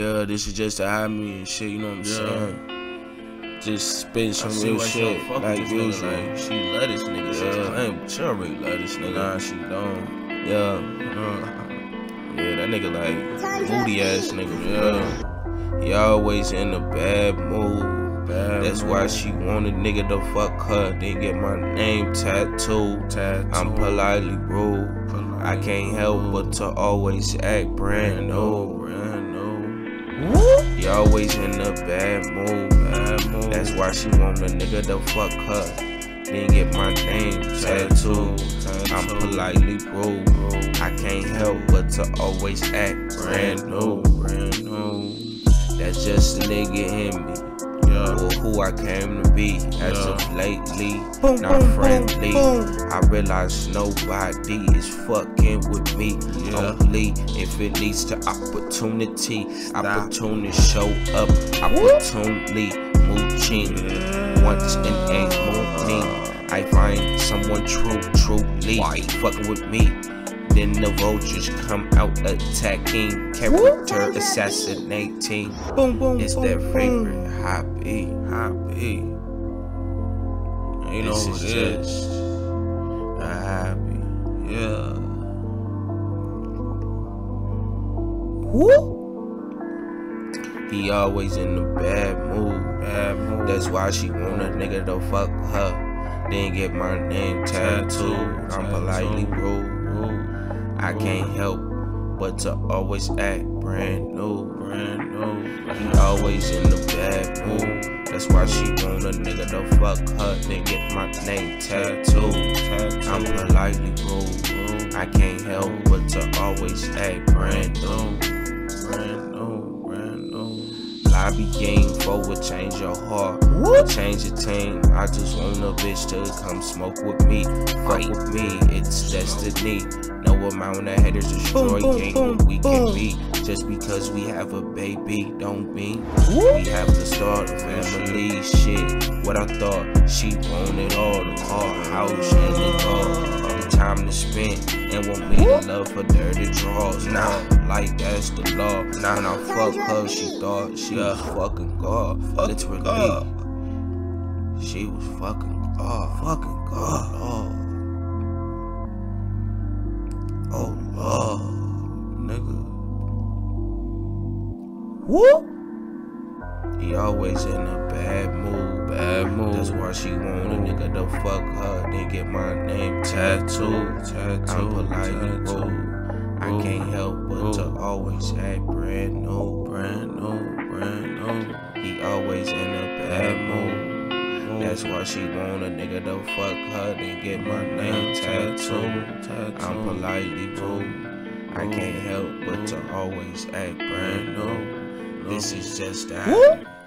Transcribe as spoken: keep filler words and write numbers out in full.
Yeah, this is just to hide me and shit, you know what I'm yeah. saying? Just spend some real shit. Fuck like, this nigga, like, she love this nigga. Yeah. She I ain't sure really love this nigga. Nah, she don't. Yeah. Yeah, that nigga like moody ass nigga. Yeah. He always in a bad mood. Bad That's mood. Why she want a nigga to fuck her. Then get my name tattooed. Tattoo. I'm politely rude. Politely I can't help rude. But to always act brand new. Brand new. You always in a bad mood. bad mood. That's why she want a nigga to fuck her. Then get my name tattooed. I'm politely rude. I can't help but to always act brand new. Brand new. That's just a nigga in me. Yeah. Well, who I came to be as yeah. of lately, boom, not boom, friendly. Boom, boom. I realize nobody is fucking with me. Yeah. Only if it leads to opportunity. Stop. Opportunity show up, opportunity mooching. Yeah. Once and ain't mooching. Uh. I find someone true, truly fucking with me. Then the vultures come out attacking, character assassinating. Boom, boom, it's boom, their favorite boom. hobby. Hobby. You know what it is? A hobby. Yeah. Whoop. He always in a bad mood. Bad mood. That's why she want a nigga to fuck her. Then get my name tattooed. I'm politely rude. I can't help but to always act brand new, brand new. He always in the bad mood. That's why she want a nigga to fuck her. Then get my name tattooed. I'm politely rude. I can't help but to always act brand new, brand new, brand new. Lobby game forward, change your heart. Change the team. I just want a bitch to come smoke with me. Fuck with me, it's destiny. No amount of haters destroy boom, boom, game boom, we boom. can be. Just because we have a baby don't mean we have to start a family. Shit, what I thought, she wanted all the car, house and the car, all the time to spend, and want me to love her dirty draws. Nah, like that's the law. Nah, when I fuck her, she thought she was fucking God. Fuck Literally, God. She was fucking God. Fucking God. Oh. Oh Lord, nigga. Whoop. He always in a bad mood, bad mood. That's why she want a nigga to fuck her. Then get my name tattooed. Tattoo. I'm politely rude. I can't help but to always act brand new, brand new, brand new. He always in a bad mood. That's why she want a nigga to fuck her. Then get my name tattooed. I'm politely rude. I can't help but to always act brand new. This is just that.